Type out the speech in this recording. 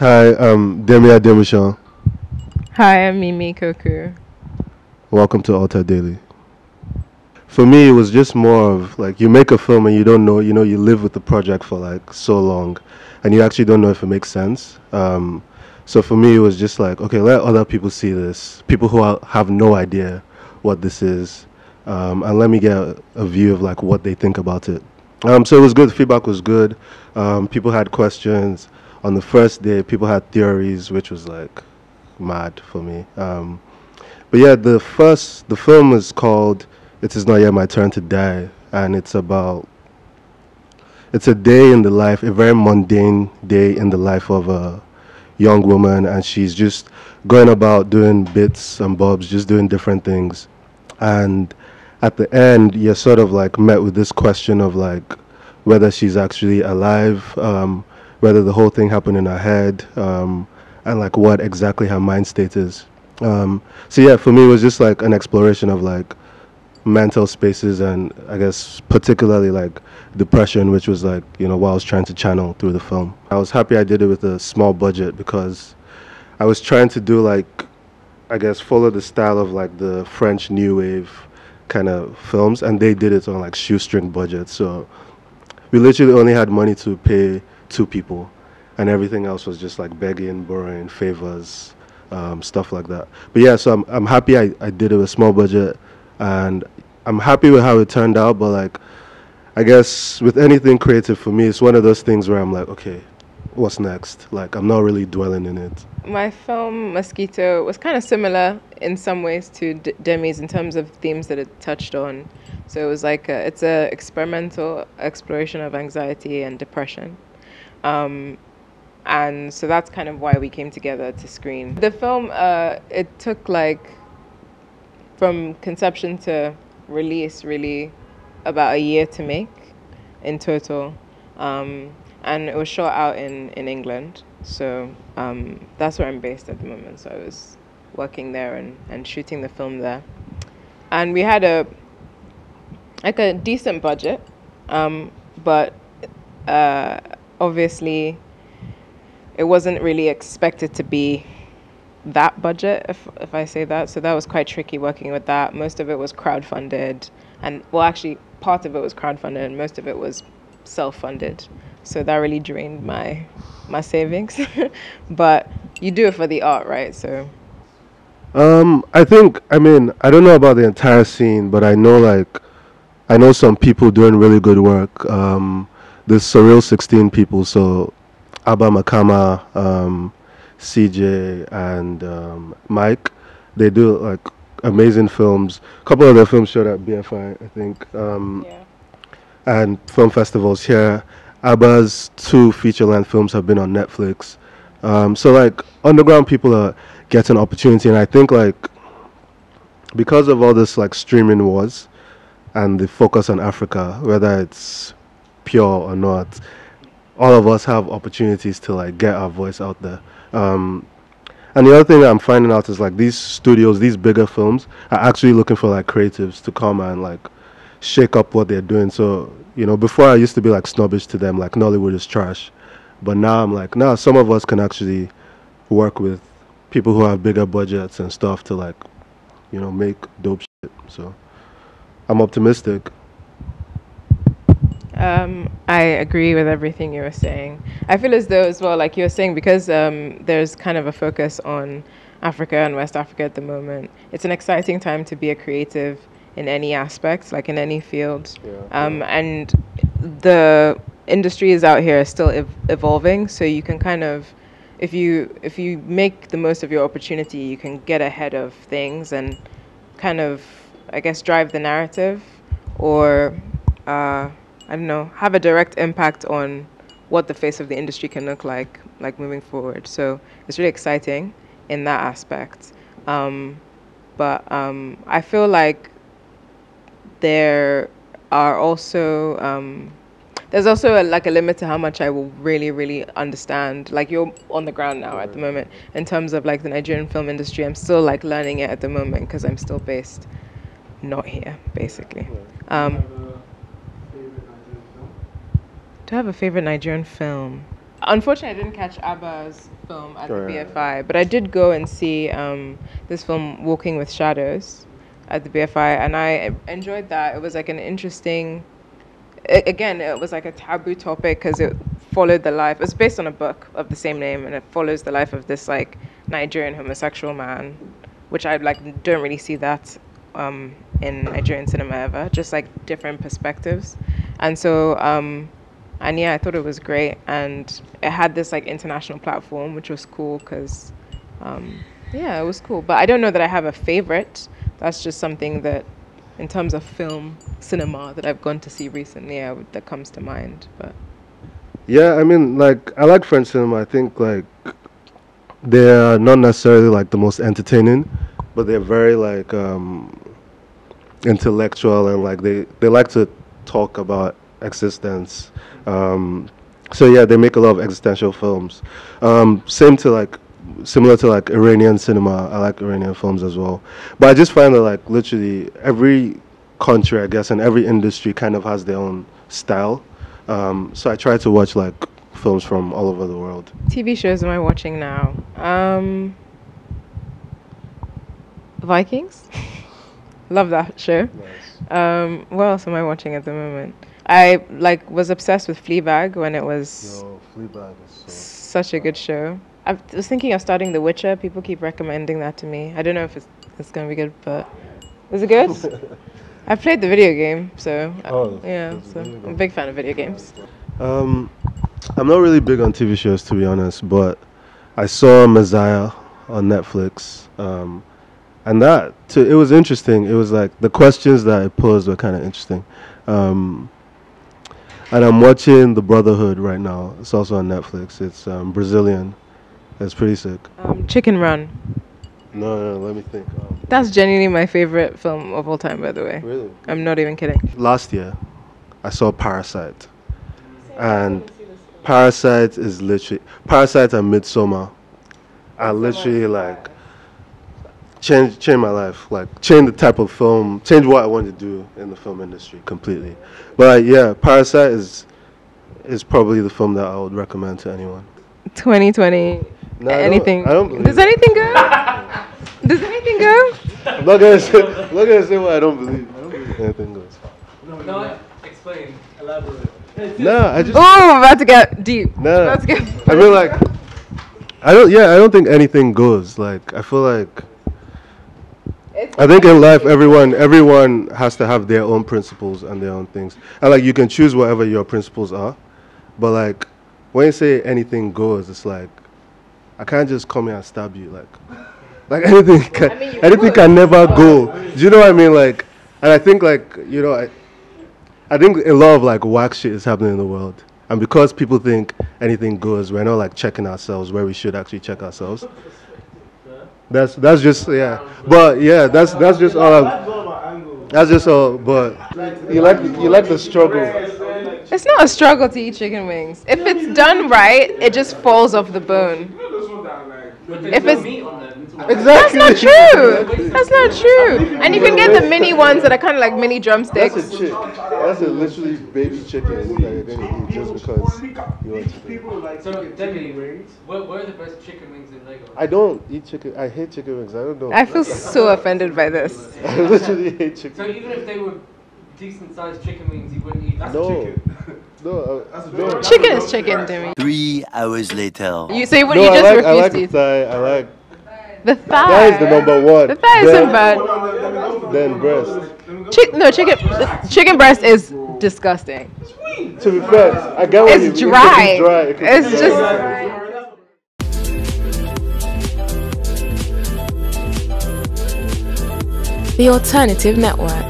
Hi, I'm Demilade Ademuson. Hi, I'm Mimi Koku. Welcome to Alte Daily. For me, it was just more of like you make a film and you don't know, you live with the project for like so long and you actually don't know if it makes sense. So for me, it was just like, okay, let other people see this, people who have no idea what this is, and let me get a view of like what they think about it. So it was good. The feedback was good. People had questions. On the first day, people had theories, which was like mad for me. But yeah, the film is called It Is Not Yet My Turn to Die, and it's a day in the life, a very mundane day in the life of a young woman, and she's just going about doing bits and bobs, just doing different things. And at the end, you're sort of like met with this question of like whether she's actually alive, whether the whole thing happened in her head, and like what exactly her mind state is. So yeah, for me, it was just like an exploration of like mental spaces and I guess particularly like depression, which was like, what I was trying to channel through the film. I was happy I did it with a small budget because I was trying to do like, I guess, follow the style of like the French New Wave kind of films, and they did it on like shoestring budget, so we literally only had money to pay 2 people and everything else was just like begging, borrowing, favors, stuff like that. But yeah, so I'm happy I did it with small budget, and I'm happy with how it turned out. But like, I guess with anything creative for me, it's one of those things where I'm like, okay, what's next? Like, I'm not really dwelling in it. My film Mosquito was kind of similar in some ways to Demi's in terms of themes that it touched on. So it was like it's an experimental exploration of anxiety and depression, and so that's kind of why we came together to screen the film. It took like from conception to release really about a year to make in total, and it was shot out in England. So that's where I'm based at the moment. So I was working there and shooting the film there. And we had a decent budget, but obviously it wasn't really expected to be that budget, if I say that. So that was quite tricky working with that. Most of it was crowdfunded, and well, actually part of it was crowdfunded and most of it was self-funded. So that really drained my savings. But you do it for the art, right? So I don't know about the entire scene, but I know some people doing really good work. There's Surreal 16 people, so Abba Makama, CJ, and Mike. They do like amazing films. A couple of their films showed at BFI, I think, and film festivals here. Abba's 2 feature-length films have been on Netflix. So like underground people are getting opportunity, and I think like because of all this like streaming wars and the focus on Africa, whether it's pure or not, all of us have opportunities to like get our voice out there. And the other thing that I'm finding out is like these studios, these bigger films are actually looking for like creatives to come and like shake up what they're doing. So before I used to be like snobbish to them, like Nollywood is trash, but now I'm like, now some of us can actually work with people who have bigger budgets and stuff to like make dope shit. So I'm optimistic. I agree with everything you were saying. I feel as though as well, like you were saying, because there's kind of a focus on Africa and West Africa at the moment, it's an exciting time to be a creative in any aspect, like in any field. And the industry is out here still evolving, so you can kind of, if you make the most of your opportunity, you can get ahead of things and kind of, I guess, drive the narrative, or I don't know, have a direct impact on what the face of the industry can look like moving forward. So it's really exciting in that aspect. But I feel like there are also, there's also a limit to how much I will really, really understand. Like you're on the ground now at the moment in terms of like the Nigerian film industry. I'm still like learning it at the moment because I'm still based not here, basically. Do I have a favorite Nigerian film? Unfortunately, I didn't catch Abba's film at the BFI, but I did go and see this film, Walking with Shadows, at the BFI, and I enjoyed that. It was like an interesting, again, it was like a taboo topic because it followed the life. It's based on a book of the same name, and it follows the life of this like Nigerian homosexual man, which I like don't really see that in Nigerian cinema ever. Just like different perspectives, and so. And yeah, I thought it was great, and it had this like international platform, which was cool because, yeah, it was cool. But I don't know that I have a favorite. That's just something that, in terms of film cinema that I've gone to see recently, that comes to mind. But yeah, I mean, like I like French cinema. I think like they're not necessarily like the most entertaining, but they're very like intellectual, and like they like to talk about existence. So yeah, they make a lot of existential films. Similar to like Iranian cinema. I like Iranian films as well. But I just find that like literally every country, I guess, and every industry kind of has their own style. So I try to watch like films from all over the world. TV shows am I watching now? Vikings. Love that show. Nice. What else am I watching at the moment? I like was obsessed with Fleabag when it was Fleabag is such a good show. I was thinking of starting The Witcher. People keep recommending that to me. I don't know if it's going to be good, but is it good? I played the video game, so I'm a big fan of video games. I'm not really big on TV shows, to be honest, but I saw Maziah on Netflix. And that it was interesting. It was like the questions that it posed were kind of interesting. And I'm watching The Brotherhood right now. It's also on Netflix. It's Brazilian. It's pretty sick. Chicken Run. No, let me think. That's genuinely my favorite film of all time, by the way. Really? I'm not even kidding. Last year, I saw Parasite. And Parasite is literally... Parasite and Midsommar are literally like... Change my life, like change the type of film, change what I want to do in the film industry completely. But yeah, Parasite is probably the film that I would recommend to anyone. 2020, no, anything? I don't does anything go? Does anything go? I'm not gonna say. I'm not gonna say what I don't believe. I don't believe anything goes. No, explain, elaborate. No, I just. Oh, I'm about to get deep. No, about to get I mean, like, I don't. Yeah, I don't think anything goes. Like, I feel like. I think in life, everyone has to have their own principles and their own things. And, like, you can choose whatever your principles are. But, like, when you say anything goes, it's like, I can't just come here and stab you. Like anything can, anything can never go. Do you know what I mean? Like, and I think, like, you know, I think a lot of, like, whack shit is happening in the world. And because people think anything goes, we're not, like, checking ourselves where we should actually check ourselves. That's just yeah, but yeah, that's just all. That's just all. But you like the struggle. It's not a struggle to eat chicken wings. If it's done right, it just falls off the bone. If it's exactly. That's not true. And you can get the mini ones that are kind of like mini drumsticks. That's a chick. That's a literally baby chicken that you're gonna eat just because you want to. People like chicken wings. What are the best chicken wings in Lagos? I don't eat chicken. I hate chicken wings. I don't know. I feel so offended by this. I literally hate chicken. So even if they were decent sized chicken wings, you wouldn't eat. That's a chicken. No. Chicken is chicken, Demi. 3 hours later. You just refused to eat. I like the thigh. Thigh is the number one. The thigh isn't bad. Then breast. Chicken breast is disgusting. To be fair, I get what you mean. It's dry. It's just. Dry. The Alternative Network.